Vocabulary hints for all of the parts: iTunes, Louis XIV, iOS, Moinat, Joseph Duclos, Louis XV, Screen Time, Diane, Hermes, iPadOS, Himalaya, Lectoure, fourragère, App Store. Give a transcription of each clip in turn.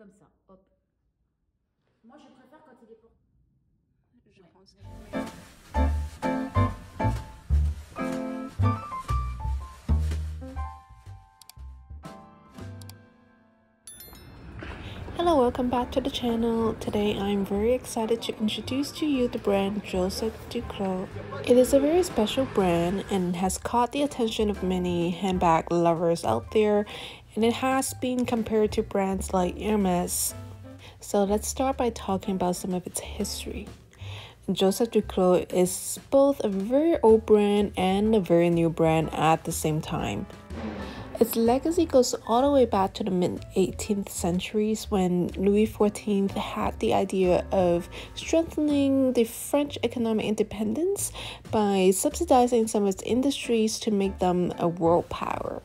comme ça, hop. Moi, je préfère quand il est pour... Je pense. Hello, welcome back to the channel. Today I'm very excited to introduce to you the brand Joseph Duclos. It is a very special brand and has caught the attention of many handbag lovers out there, and it has been compared to brands like Hermes. So let's start by talking about some of its history. Joseph Duclos is both a very old brand and a very new brand at the same time. Its legacy goes all the way back to the mid-18th centuries when Louis XIV had the idea of strengthening the French economic independence by subsidizing some of its industries to make them a world power.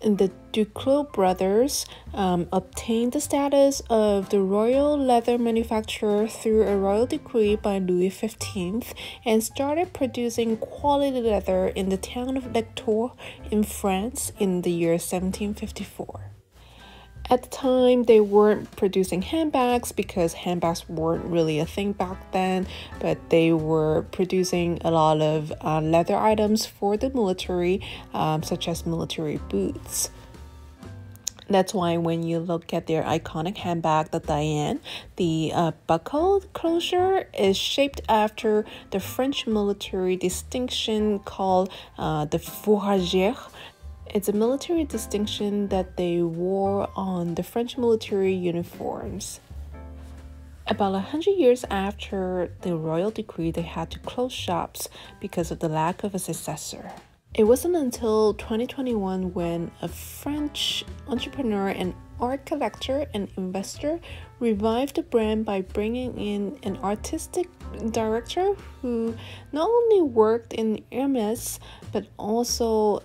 And the Duclos brothers obtained the status of the royal leather manufacturer through a royal decree by Louis XV and started producing quality leather in the town of Lectoure in France in the year 1754. At the time, they weren't producing handbags because handbags weren't really a thing back then, but they were producing a lot of leather items for the military, such as military boots. That's why when you look at their iconic handbag, the Diane, the buckle closure is shaped after the French military distinction called the fourragère. It's a military distinction that they wore on the French military uniforms. About 100 years after the royal decree, they had to close shops because of the lack of a successor. It wasn't until 2021 when a French entrepreneur and art collector and investor revived the brand by bringing in an artistic director who not only worked in Hermes but also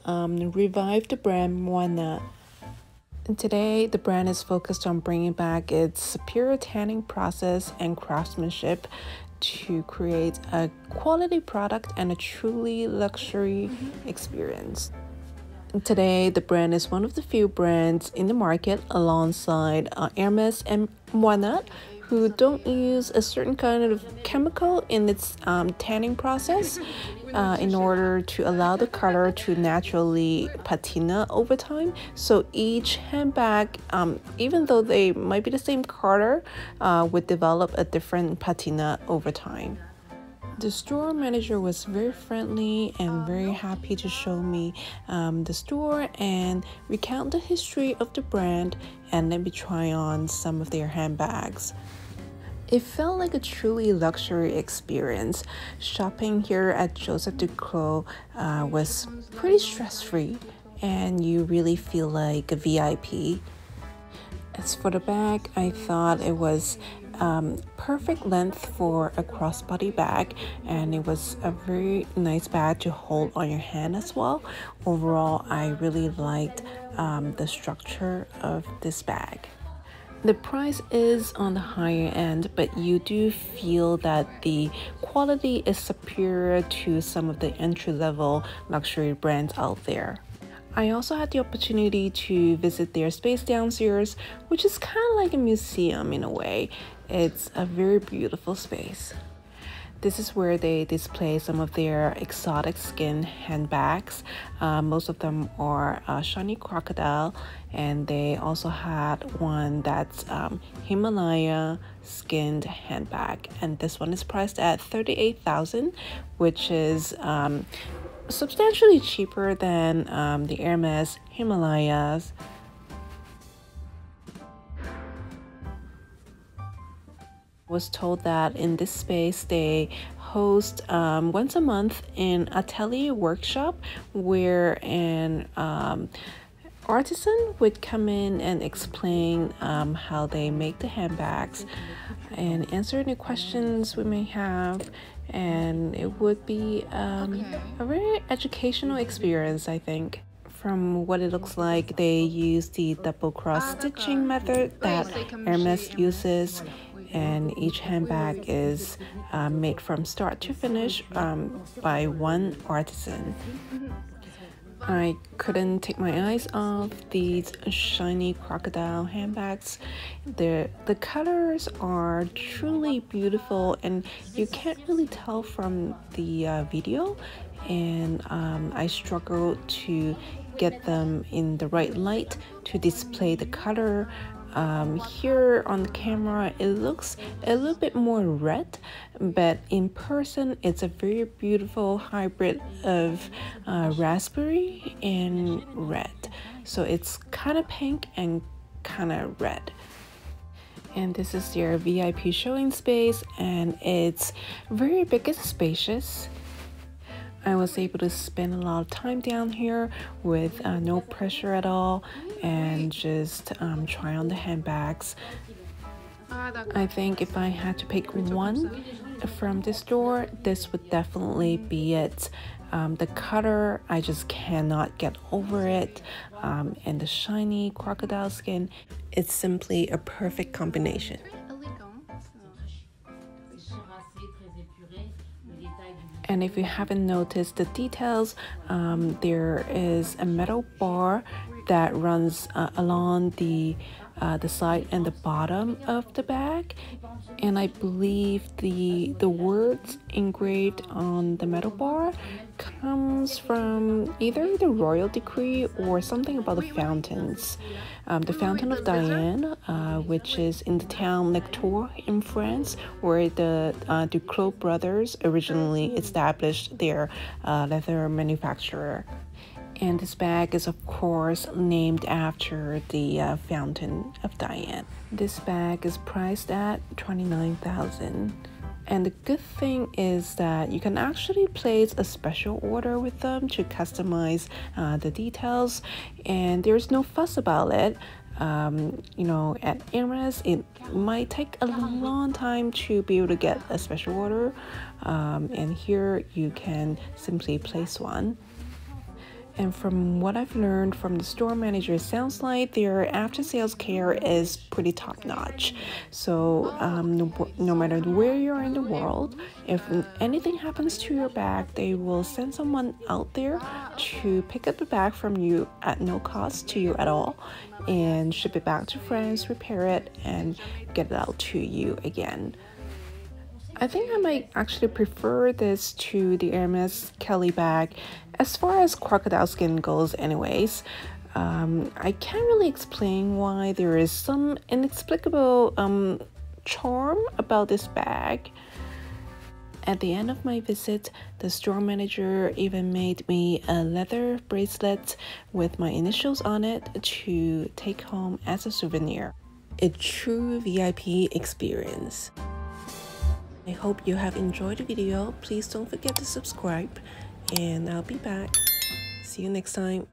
revived the brand Moinat. And today, the brand is focused on bringing back its superior tanning process and craftsmanship to create a quality product and a truly luxury experience. Today, the brand is one of the few brands in the market alongside Hermes and Moinat, who don't use a certain kind of chemical in its tanning process in order to allow the color to naturally patina over time. So each handbag, even though they might be the same color, would develop a different patina over time. The store manager was very friendly and very happy to show me the store and recount the history of the brand and let me try on some of their handbags. It felt like a truly luxury experience. Shopping here at Joseph Duclos was pretty stress-free and you really feel like a VIP. As for the bag, I thought it was perfect length for a crossbody bag, and it was a very nice bag to hold on your hand as well. Overall, I really liked the structure of this bag. The price is on the higher end, but you do feel that the quality is superior to some of the entry-level luxury brands out there. I also had the opportunity to visit their space downstairs, which is kind of like a museum in a way. It's a very beautiful space. This is where they display some of their exotic skin handbags. Most of them are shiny crocodile, and they also had one that's Himalaya skinned handbag. And this one is priced at $38,000, which is substantially cheaper than the Hermes Himalayas. I was told that in this space they host once a month an atelier workshop where an artisan would come in and explain how they make the handbags and answer any questions we may have, and it would be a very educational experience, I think. From what it looks like, they use the double cross stitching method that Hermes uses, and each handbag is made from start to finish by one artisan. I couldn't take my eyes off these shiny crocodile handbags. The colors are truly beautiful, and you can't really tell from the video, and I struggled to get them in the right light to display the color. Here on the camera it looks a little bit more red, but in person it's a very beautiful hybrid of raspberry and red, so it's kind of pink and kind of red. And this is their VIP showing space, and it's very big and spacious. I was able to spend a lot of time down here with no pressure at all, and just try on the handbags. I think if I had to pick one from this store, this would definitely be it. The color, I just cannot get over it, and the shiny crocodile skin, it's simply a perfect combination. And if you haven't noticed the details, there is a metal bar that runs along the side and the bottom of the bag, and I believe the words engraved on the metal bar comes from either the royal decree or something about the fountains. The Fountain of Diane, which is in the town Lectoure in France, where the Duclos brothers originally established their leather manufacturer. And this bag is, of course, named after the Fountain of Diane. This bag is priced at $29,000. And the good thing is that you can actually place a special order with them to customize the details. And there's no fuss about it. You know, at Hermes, it might take a long time to be able to get a special order. And here you can simply place one. And from what I've learned from the store manager, it sounds like their after-sales care is pretty top-notch. So no matter where you are in the world, if anything happens to your bag, they will send someone out there to pick up the bag from you at no cost to you at all, and ship it back to France, repair it, and get it out to you again. I think I might actually prefer this to the Hermes Kelly bag, as far as crocodile skin goes anyways. I can't really explain why there is some inexplicable charm about this bag. At the end of my visit, the store manager even made me a leather bracelet with my initials on it to take home as a souvenir. A true VIP experience. I hope you have enjoyed the video. Please don't forget to subscribe, and I'll be back. See you next time.